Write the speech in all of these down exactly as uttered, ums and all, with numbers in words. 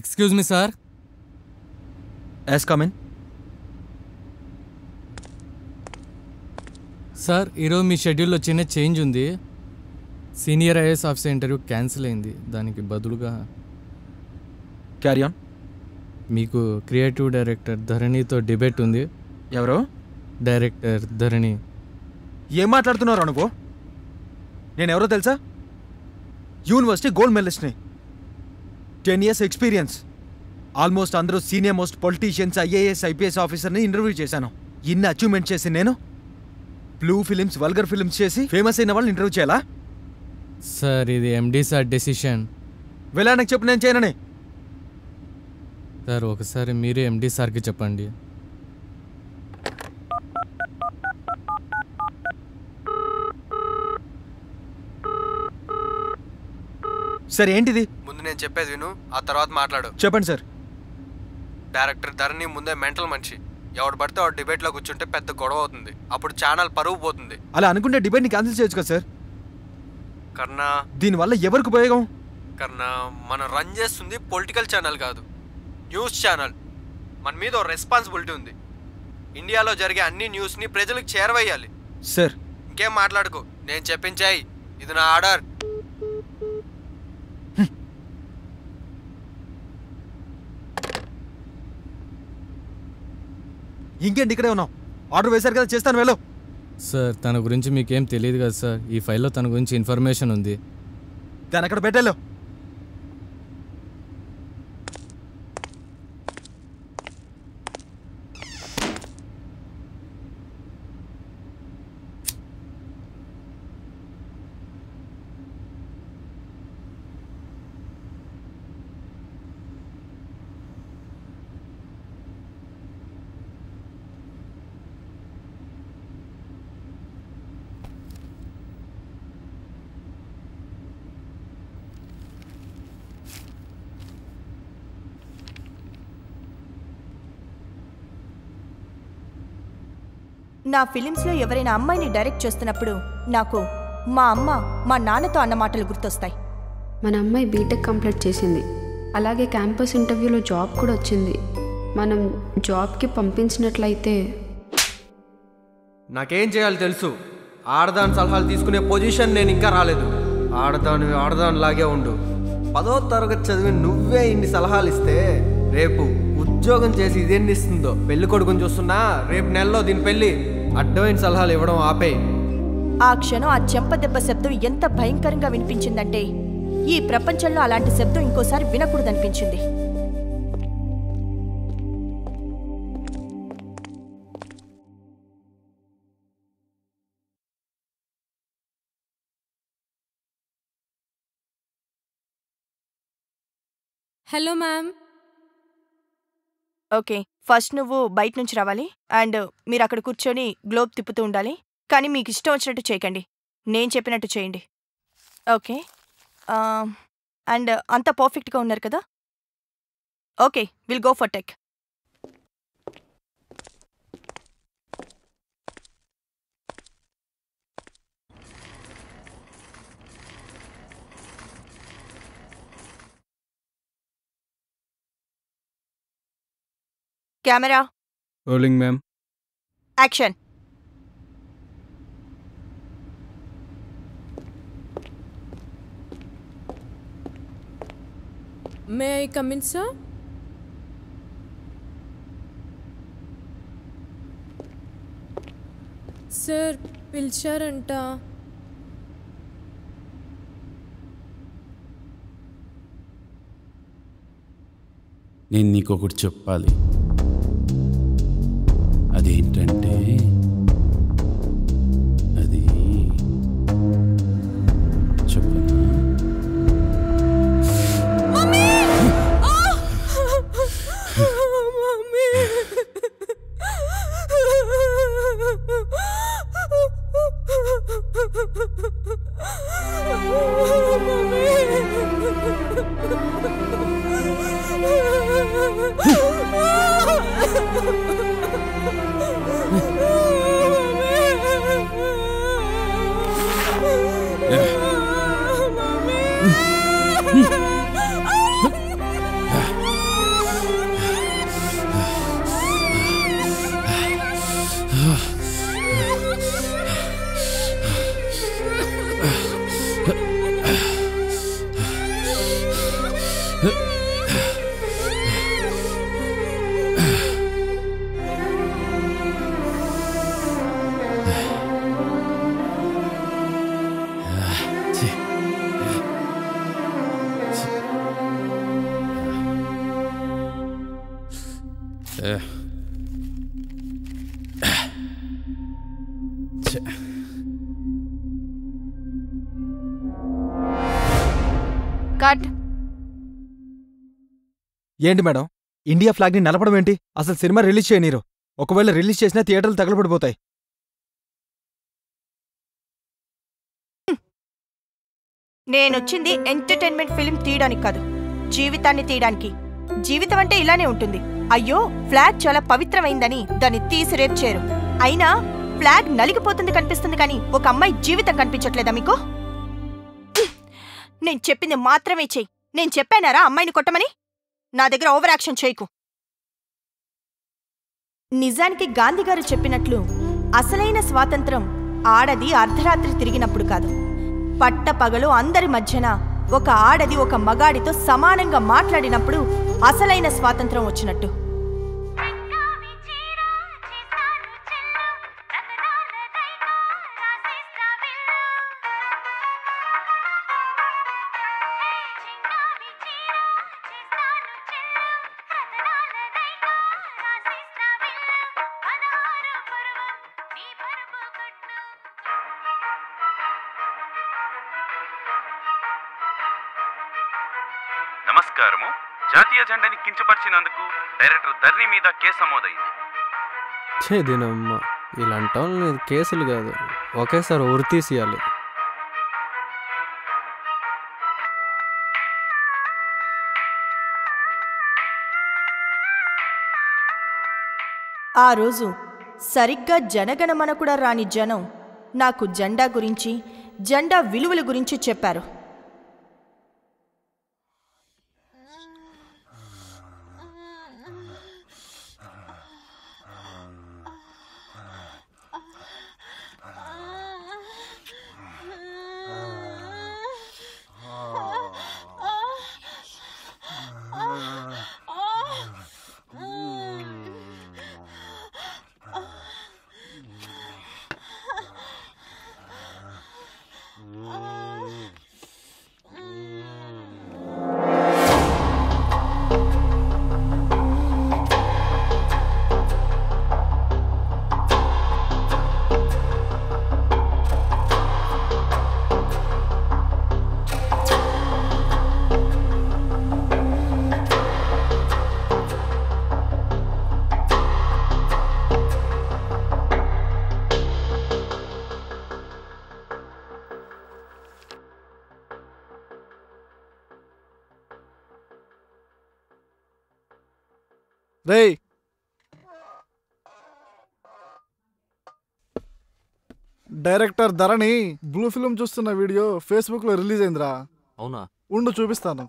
Excuse me, sir. Yes, come in. Sir, iro mi schedule chena change undi. Senior I A S officer interview cancel ayindi. Daniki baduluga. Carry on. మీకు creative director ధరణితో debate ఉంది. ఎవరు? Director Dharani. ఏం మాట్లాడుతున్నారు అనుకో, నేను ఎవరో తెలుసా? యూనివర్సిటీ గోల్డ్ మెడలిస్ట్ని, టెన్ ఇయర్స్ ఎక్స్పీరియన్స్, ఆల్మోస్ట్ అందరూ senior most politicians, IAS IPS ఆఫీసర్ని ఇంటర్వ్యూ చేశాను. ఇన్ని అచీవ్మెంట్ చేసి నేను బ్లూ ఫిలిమ్స్, వల్గర్ ఫిలిమ్స్ చేసి ఫేమస్ అయిన వాళ్ళని ఇంటర్వ్యూ చేయాలా? సార్, ఇది ఎండీ సార్ డెసిషన్. వెళ్ళానకు చెప్పు, నేను చేయనని. సార్, ఒకసారి మీరే ఎండీ సార్కి చెప్పండి. సార్ ఏంటిది? ముందు నేను చెప్పేది విను, ఆ తర్వాత మాట్లాడు. చెప్పండి సార్. డైరెక్టర్ ధరణి ముందే మెంటల్ మనిషి. ఎవడు పడితే వాడు డిబేట్లో కూర్చుంటే పెద్ద గొడవ అవుతుంది, అప్పుడు ఛానల్ పరువు పోతుంది. అలా అనుకుంటే డిబేట్ని క్యాన్సిల్ చేయొచ్చు కదా సార్? కన్నా దీనివల్ల ఎవరికి ఉపయోగం? కన్నా మనం రన్ చేస్తుంది పొలిటికల్ ఛానల్ కాదు, న్యూస్ ఛానల్. మన మీద ఓ రెస్పాన్సిబిలిటీ ఉంది. ఇండియాలో జరిగే అన్ని న్యూస్ని ప్రజలకు చేరవేయాలి. సార్ ఇంకేం మాట్లాడుకో, నేను చెప్పించాయి, ఇది నా ఆర్డర్. ఇంకేంటి ఇక్కడే ఉన్నావు? ఆర్డర్ వేశారు కదా, చేస్తాను, వెళ్ళు. సార్, తన గురించి మీకేం తెలియదు కదా సార్, ఈ ఫైల్లో తన గురించి ఇన్ఫర్మేషన్ ఉంది, దాన్ని అక్కడ పెట్టాలో. నా ఫిలిమ్స్లో ఎవరైనా అమ్మాయిని డైరెక్ట్ చేస్తున్నప్పుడు నాకు మా అమ్మ, మా నాన్నతో అన్న మాటలు గుర్తొస్తాయి. మన అమ్మాయి బీటెక్ కంప్లీట్ చేసింది, అలాగే క్యాంపస్ ఇంటర్వ్యూలో జాబ్ కూడా వచ్చింది. మనం జాబ్కి పంపించినట్లయితే నాకేం చేయాలి తెలుసు. ఆడదాని సలహాలు తీసుకునే పొజిషన్ నేను ఇంకా రాలేదు. ఆడదాని ఆడదానిలాగే ఉండు. పదో తరగతి చదివి నువ్వే ఇన్ని సలహాలు ఇస్తే రేపు ఉద్యోగం చేసి ఇదేంటి ఇస్తుందో. పెళ్లి కొడుకుని చూస్తున్నా, రేపు నెలలో దీని పెళ్లి. అడ్డమైన సలహాలు ఇవ్వడం ఆపేయి. ఆ క్షణం ఆ చెంప దెబ్బ శబ్దం ఎంత భయంకరంగా వినిపించిందంటే ఈ ప్రపంచంలో అలాంటి శబ్దం ఇంకోసారి వినకూడదనిపించింది. Hello ma'am. ఓకే, ఫస్ట్ నువ్వు బయట నుంచి రావాలి. అండ్ మీరు అక్కడ కూర్చొని గ్లోబ్ తిప్పుతూ ఉండాలి, కానీ మీకు ఇష్టం వచ్చినట్టు చేయకండి, నేను చెప్పినట్టు చేయండి. ఓకే. అండ్ అంత పర్ఫెక్ట్గా ఉన్నారు కదా? Okay, will go for take. Camera rolling ma'am. Action. May I come in sir? Sir పిలిచారంట. నేను నీకు ఒకటి చెప్పాలి. అదేంటంటే అది చెప్పనా? No! కట్. ఏంటి మేడం, ఇండియా ఫ్లాగ్ ని నలపడం ఏంటి? అసలు సినిమా రిలీజ్ చేయనీరు. ఒకవేళ రిలీజ్ చేసినా థియేటర్లు తగలబడిపోతాయి. నేనొచ్చింది ఎంటర్టైన్మెంట్ ఫిల్మ్ తీయడానికి కాదు, జీవితాన్ని తీయడానికి. జీవితం అంటే ఇలానే ఉంటుంది. అయ్యో ఫ్లాగ్ చాలా పవిత్రమైందని దాన్ని తీసి రేప్ చేయరు. అయినా ఫ్లాగ్ నలిగిపోతుంది కనిపిస్తుంది, కానీ ఒక అమ్మాయి జీవితం కనిపించట్లేదా మీకు? నేను చెప్పింది మాత్రమే చెయ్యి. నేను చెప్పానారా అమ్మాయిని కొట్టమని? నా దగ్గర ఓవర్ యాక్షన్ చేయకు. నిజానికి గాంధీగారు చెప్పినట్లు అసలైన స్వాతంత్రం ఆడది అర్ధరాత్రి తిరిగినప్పుడు కాదు, పట్ట పగలు అందరి మధ్యన ఒక ఆడది ఒక మగాడితో సమానంగా మాట్లాడినప్పుడు అసలైన స్వాతంత్రం వచ్చినట్టు. నమస్కారము. జాతీయ జెండాని కించపరిచినందుకు డైరెక్టర్ ధరణి మీద కేసు నమోదైంది. చేదినమ్మ, ఇలాంటి వాళ్ళని కేసులు కాదు ఒకేసారి ఉరితీసేయాలి. ఆ రోజు సరిగ్గా జనగణమన కూడా రాని జనం నాకు జెండా గురించి, జెండా విలువల గురించి చెప్పారు. రేయ్, డైరెక్టర్ ధరణి బ్లూ ఫిల్మ్ చూస్తున్న వీడియో ఫేస్బుక్ లో రిలీజ్ అయిందిరా. అవునా? ఉండు చూపిస్తాను.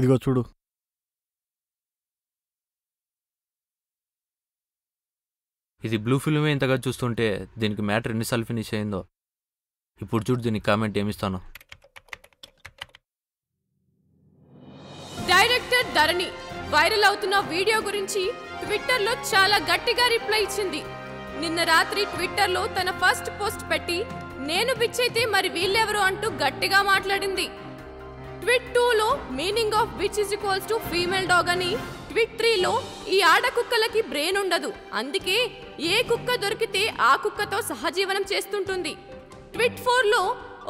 ఇదిగో చూడు. ఇది బ్లూ ఫిల్మే ఇంతగా చూస్తుంటే దీనికి మ్యాటర్ ఎన్నిసార్లు ఫినిష్ అయిందో. ఇప్పుడు చూడు దీనికి కామెంట్ ఏమిస్తాను. డైరెక్టర్ ధరణి వైరల్ అవుతున్న వీడియో గురించి ట్విట్టర్లో చాలా గట్టిగా రిప్లై ఇచ్చింది. నిన్న రాత్రి ట్విట్టర్లో తన ఫస్ట్ పోస్ట్ పెట్టి నేను పిచ్చైతే మరి వీళ్ళెవరు అంటూ గట్టిగా మాట్లాడింది. ట్విట్ టూలో meaning of which is equals to female dog అని, ట్విట్ త్రీలో ఈ ఆడ కుక్కలకి బ్రెయిన్ ఉండదు అందుకే ఏ కుక్క దొరికితే ఆ కుక్కతో సహజీవనం చేస్తుంటుంది, ట్విట్ ఫోర్లో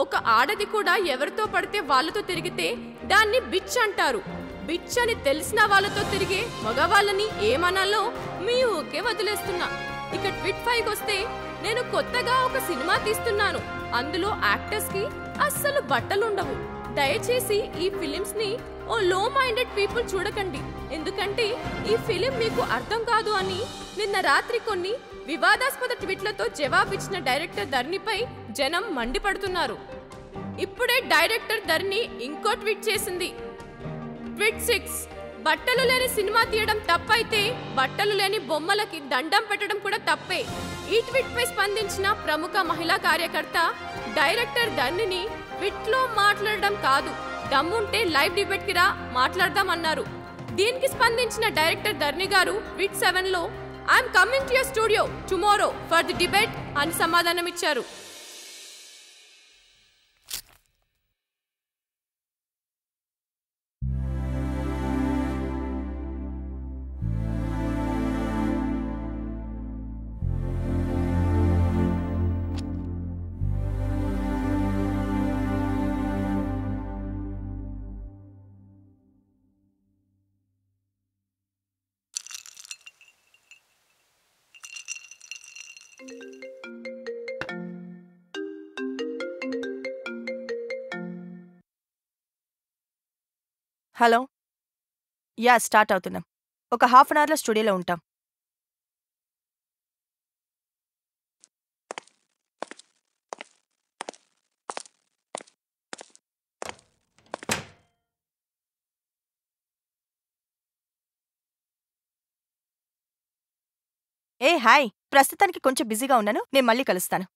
ఒక ఆడది కూడా ఎవరితో పడితే వాళ్ళతో తిరిగితే దాన్ని బిచ్ అంటారు, బిచ్ అని తెలిసిన వాళ్ళతో తిరిగే మగవాళ్ళని ఏమనాలో మీ ఊకే వదిలేస్తున్నా. ఇక ట్విట్ ఫైవ్ వస్తే నేను కొత్తగా ఒక సినిమా తీస్తున్నాను, అందులో యాక్టర్స్ కి అస్సలు బట్టలు ఉండవు, దయచేసి ఈ ఫిలిమ్స్ ని ఓ లో మైండెడ్ పీపుల్ చూడకండి ఎందుకంటే ఈ ఫిలిం మీకు అర్థం కాదు అని నిన్న రాత్రి కొన్ని వివాదాస్పద ట్వీట్లతో జవాబిచ్చిన డైరెక్టర్ ధరణిపై జనం మండిపడుతున్నారు. ఇప్పుడే డైరెక్టర్ ధరణి ఇంకో ట్వీట్ చేసింది. ట్వీట్ సిక్స్, బట్టలు లేని సినిమా తీయడం తప్పైతే బట్టలు లేని బొమ్మలకి దండం పెట్టడం కూడా తప్పే. ఈ ట్వీట్ పై స్పందించిన ప్రముఖ మహిళా కార్యకర్త డైరెక్టర్ ధరణిని ట్వీట్లో మాట్లాడడం కాదు దమ్ముంటే లైవ్ డిబేట్ కి రా మాట్లాడదామన్నారు. దీనికి స్పందించిన డైరెక్టర్ ధరణి గారు ట్వీట్ సెవెన్లో I'm coming to your studio tomorrow for the debate అని సమాధానం ఇచ్చారు. హలో యా స్టార్ట్ అవుతున్నాం. ఒక హాఫ్ అన్ అవర్లో స్టూడియోలో ఉంటాం. ఏ హాయ్, ప్రస్తుతానికి కొంచెం బిజీగా ఉన్నాను, నేను మళ్ళీ కలుస్తాను.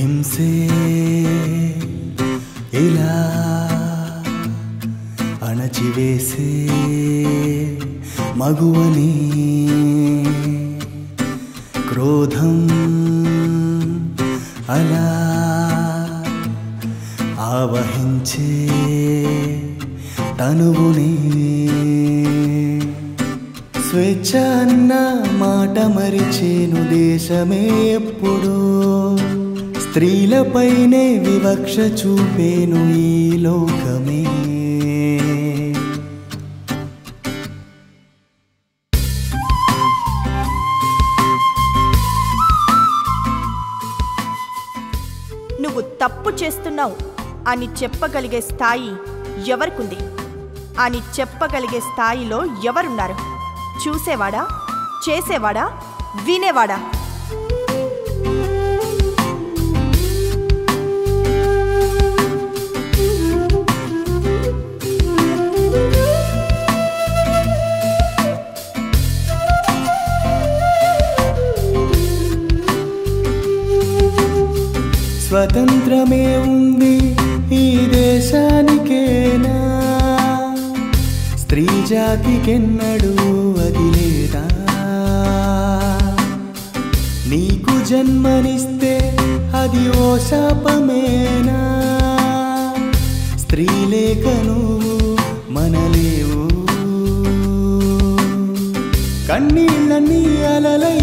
हिमसे इला अणचिवेसे मगुवनी क्रोधम अला आवहिंचे तनुवुनी స్వేచ్ఛ అన్న మాట మరిచేను దేశమే ఎప్పుడు స్త్రీలపైనే వివక్ష చూపేను ఈ లోకమే. నువ్వు తప్పు చేస్తున్నావు అని చెప్పగలిగే స్థాయి ఎవరికుంది? అని చెప్పగలిగే స్థాయిలో ఎవరున్నారు? చూసేవాడా, చేసేవాడా, వినేవాడా? స్వతంత్రమే ఉంది ఈ దేశానికేనా? స్త్రీ జాతికెన్నడూ అది లేదా? నీకు జన్మనిస్తే అది ఓ శాపమేనా? స్త్రీ లేకను మనలేవు కన్నీళ్ళన్నీ అలలై